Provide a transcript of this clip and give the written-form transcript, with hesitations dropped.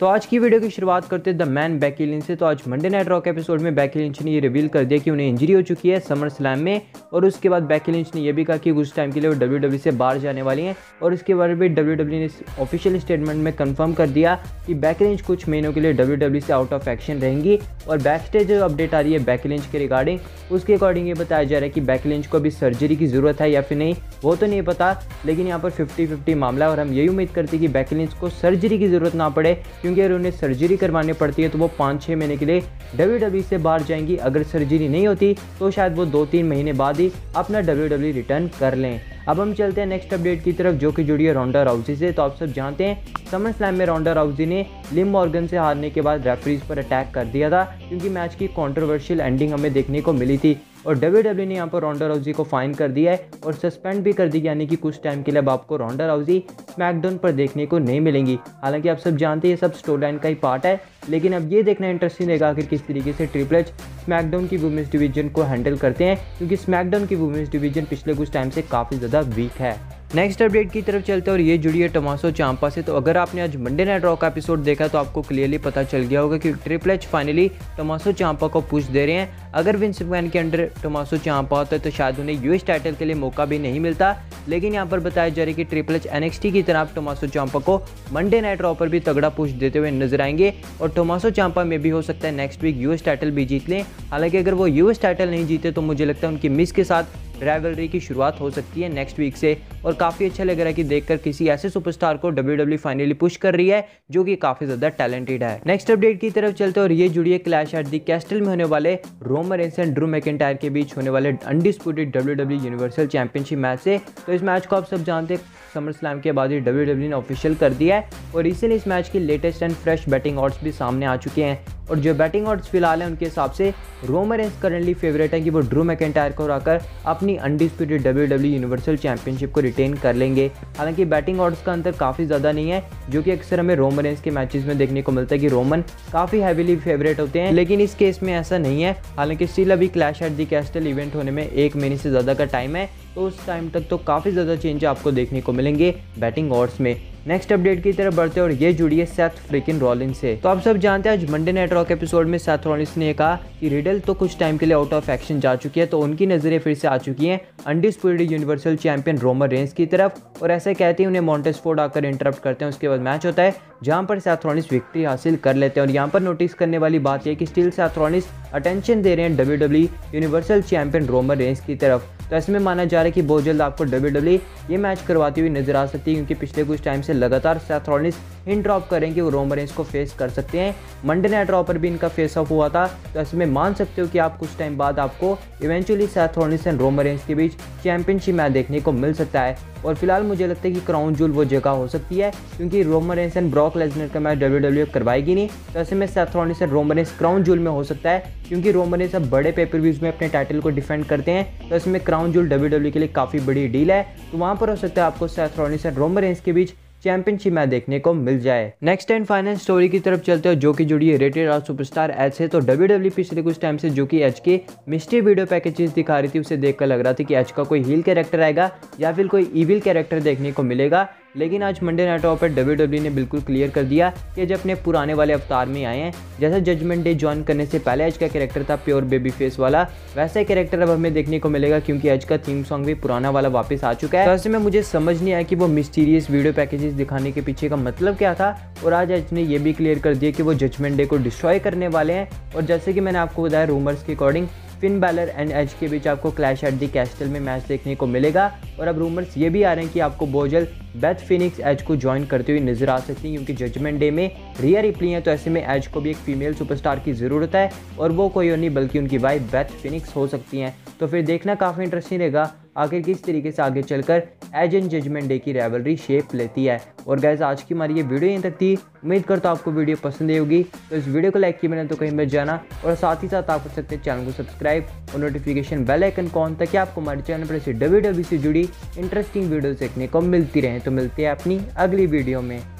तो आज की वीडियो की शुरुआत करते हैं द मैन बेकी लिंच से। तो आज मंडे नाइट रॉ के एपिसोड में बेकी लिंच ने ये रिवील कर दिया कि उन्हें इंजरी हो चुकी है समर स्लैम में, और उसके बाद बेकी लिंच ने यह भी कहा कि कुछ टाइम के लिए वो डब्ल्यूडब्ल्यू से बाहर जाने वाली हैं, और इसके बारे में डब्ल्यूडब्ल्यू ने ऑफिशियल स्टेटमेंट में कंफर्म कर दिया कि बेकी लिंच कुछ महीनों के लिए डब्ल्यूडब्ल्यू से आउट ऑफ एक्शन रहेंगी। और बैक स्टेज जो अपडेट आ रही है बेकी लिंच के रिगार्डिंग, उसके अकॉर्डिंग ये बताया जा रहा है कि बेकी लिंच को अभी सर्जरी की ज़रूरत है या फिर नहीं वो तो नहीं पता, लेकिन यहाँ पर 50-50 मामला है और हम यही उम्मीद करते हैं कि बेकी लिंच को सर्जरी की ज़रूरत ना पड़े, क्योंकि अगर उन्हें सर्जरी करवानी पड़ती है तो वो 5-6 महीने के लिए WWE से बाहर जाएंगी। अगर सर्जरी नहीं होती तो शायद वो 2-3 महीने बाद ही अपना WWE रिटर्न कर लें। अब हम चलते हैं नेक्स्ट अपडेट की तरफ जो कि जुड़ी है रॉन्डा राउजी से। तो आप सब जानते हैं समर स्लैम में रॉन्डा राउजी ने लिव मॉर्गन से हारने के बाद रेफरीज पर अटैक कर दिया था, क्योंकि मैच की कंट्रोवर्शियल एंडिंग हमें देखने को मिली थी, और WWE ने यहाँ पर रॉन्डा राउजी को फाइन कर दिया है और सस्पेंड भी कर दी, यानी कि कुछ टाइम के लिए अब आपको रॉन्डा राउजी स्मैकडाउन पर देखने को नहीं मिलेंगी। हालांकि आप सब जानते हैं ये सब स्टोरी लाइन का ही पार्ट है, लेकिन अब ये देखना इंटरेस्टिंग रहेगा आखिर किस तरीके से ट्रिपल एच स्मैकडाउन की वुमेंस डिवीजन को हैंडल करते हैं, क्योंकि स्मैकडाउन की वुमेंस डिवीजन पिछले कुछ टाइम से काफ़ी ज़्यादा वीक है। नेक्स्ट अपडेट की तरफ चलते हैं और ये जुड़ी है टोमासो चांपा से। तो अगर आपने आज मंडे नाइट रॉ का एपिसोड देखा तो आपको क्लियरली पता चल गया होगा कि triple H finally Tommaso Ciampa को पुश दे रहे हैं। अगर विंस मैकमैन के अंडर टोमासो चांपा होता है तो शायद उन्हें यूएस टाइटल के लिए मौका भी नहीं मिलता, लेकिन यहाँ पर बताया जा रहा है कि ट्रिपल एच एनएक्सटी की तरफ टोमासो चांपा को मंडे नाइट रॉ पर भी तगड़ा पुश देते हुए नजर आएंगे, और टोमासो चांपा में भी हो सकता है नेक्स्ट वीक यूएस टाइटल भी जीत लें। हालांकि अगर वो यूएस टाइटल नहीं जीते तो मुझे लगता है उनकी मिस के साथ राइवलरी की शुरुआत हो सकती है नेक्स्ट वीक से, और काफ़ी अच्छा लग रहा है कि देखकर किसी ऐसे सुपरस्टार को WWE फाइनली पुश कर रही है जो कि काफ़ी ज़्यादा टैलेंटेड है। नेक्स्ट अपडेट की तरफ चलते और ये जुड़ी है क्लैश एट द कैस्टल में होने वाले Roman Reigns and Drew McIntyre के बीच होने वाले undisputed WWE universal championship match से। तो इस मैच को आप सब जानते हैं समर स्लैम के बाद ही WWE ने ऑफिशियल कर दिया है, और इसीलिए इस मैच की latest and fresh betting odds भी सामने आ चुके हैं, और जो बैटिंग ऑड्स फिलहाल है उनके हिसाब से रोमन रेंस करंटली फेवरेट है कि वो ड्रू मैकिंटायर को हराकर अपनी अनडिस्प्यूटेड WWE यूनिवर्सल चैंपियनशिप को रिटेन कर लेंगे। हालांकि बैटिंग ऑड्स का अंतर काफ़ी ज़्यादा नहीं है, जो कि अक्सर हमें रोमन रेंस के मैचेस में देखने को मिलता है कि रोमन काफ़ी हैवीली फेवरेट होते हैं, लेकिन इस केस में ऐसा नहीं है। हालांकि स्टिल अभी clash at the castle event होने में 1 महीने से ज़्यादा का टाइम है, तो उस टाइम तक तो काफ़ी ज़्यादा चेंज आपको देखने को मिलेंगे बैटिंग ऑड्स में। नेक्स्ट अपडेट की तरफ बढ़ते हैं और ये जुड़ी है सेथ फ्रिकिन रॉलिंस से। तो आप सब जानते हैं आज मंडे नाइट रॉ के एपिसोड में सेथ रॉलिंस ने कहा कि रिडल तो कुछ टाइम के लिए आउट ऑफ एक्शन जा चुकी है, तो उनकी नज़रें फिर से आ चुकी हैं undisputed universal champion Roman Reigns की तरफ, और ऐसे कहते ही उन्हें मॉन्टेस्फोर्ड आकर इंटरप्ट करते हैं। उसके बाद मैच होता है जहाँ पर सेथ रॉलिंस विक्ट्री हासिल कर लेते हैं, और यहाँ पर नोटिस करने वाली बात यह कि स्टिल सेथ रॉलिंस अटेंशन दे रहे हैं WWE universal champion Roman Reigns की तरफ। तो इसमें माना जा रहा है कि बहुत जल्द आपको WWE ये मैच करवाती हुई नजर आ सकती है, क्योंकि पिछले कुछ टाइम से लगातार सेथ रॉलिंस हिंट ड्रॉप करें कि वो रोमन रेंस को फेस कर सकते हैं। मंडे नाइट रॉ पर भी इनका फेस ऑफ हुआ था, तो इसमें मान सकते हो कि आप कुछ टाइम बाद आपको eventually Seth Rollins and Roman Reigns के बीच चैंपियनशिप मैच देखने को मिल सकता है। और फिलहाल मुझे लगता है कि क्राउन जूल वो जगह हो सकती है, क्योंकि Roman Reigns and Brock Lesnar का मैच WWE करवाएगी नहीं, तो ऐसे में Seth Rollins and Roman Reigns Crown Jewel में हो सकता है, क्योंकि रोमन रेंस अब बड़े पेपरव्यूज में अपने टाइटल को डिफेंड करते हैं। तो इसमें क्राउन जूल WWE के लिए काफ़ी बड़ी डील है, तो वहाँ पर हो सकता है आपको Seth Rollins and Roman Reigns के बीच चैंपियनशिप मैच देखने को मिल जाए। नेक्स्ट एंड फाइनल स्टोरी की तरफ चलते हैं जो कि जुड़ी है रेटेड आर सुपरस्टार एज से। तो WWE पिछले कुछ टाइम से जो कि एज के मिस्ट्री वीडियो पैकेजेस दिखा रही थी, उसे देखकर लग रहा था कि एज का कोई हील कैरेक्टर आएगा या फिर कोई ईविल कैरेक्टर देखने को मिलेगा, लेकिन आज मंडे नाइट रॉ पर WWE ने बिल्कुल क्लियर कर दिया कि एज अपने पुराने वाले अवतार में आए हैं। जैसा जजमेंट डे ज्वाइन करने से पहले एज का कैरेक्टर था प्योर बेबी फेस वाला, वैसा कैरेक्टर अब हमें देखने को मिलेगा, क्योंकि एज का थीम सॉन्ग भी पुराना वाला वापस आ चुका है। तो ऐसे में मुझे समझ नहीं आया कि वो मिस्टीरियस वीडियो पैकेजेस दिखाने के पीछे का मतलब क्या था, और आज एज ने यह भी क्लियर कर दिया कि वो जजमेंट डे को डिस्ट्रॉय करने वाले हैं। और जैसे कि मैंने आपको बताया रूमर्स के according Finn Balor and Edge के बीच आपको क्लैश एट द कैस्टल में मैच देखने को मिलेगा, और अब रूमर्स ये भी आ रहे हैं कि आपको बोजल बेथ फिनिक्स एज को ज्वाइन करते हुए नजर आ सकती हैं, क्योंकि जजमेंट डे में रिया रिप्ली हैं, तो ऐसे में एज को भी एक फीमेल सुपरस्टार की ज़रूरत है, और वो कोई और नहीं बल्कि उनकी वाइफ बेथ फिनिक्स हो सकती हैं। तो फिर देखना काफ़ी इंटरेस्टिंग रहेगा आखिर किस तरीके से आगे चलकर एज एंड जजमेंट डे की राइवलरी शेप लेती है। और गाइस आज की हमारी ये वीडियो यहीं तक थी, उम्मीद करता हूं आपको वीडियो पसंद आई होगी। तो इस वीडियो को लाइक किए बिना तो कहीं मत जाना, और साथ ही साथ आप कर सकते हैं चैनल को सब्सक्राइब और नोटिफिकेशन बेल आइकन को ऑन, ताकि आपको हमारे चैनल पर ऐसी WWE से जुड़ी इंटरेस्टिंग वीडियो देखने को मिलती रहे। तो मिलते हैं अपनी अगली वीडियो में।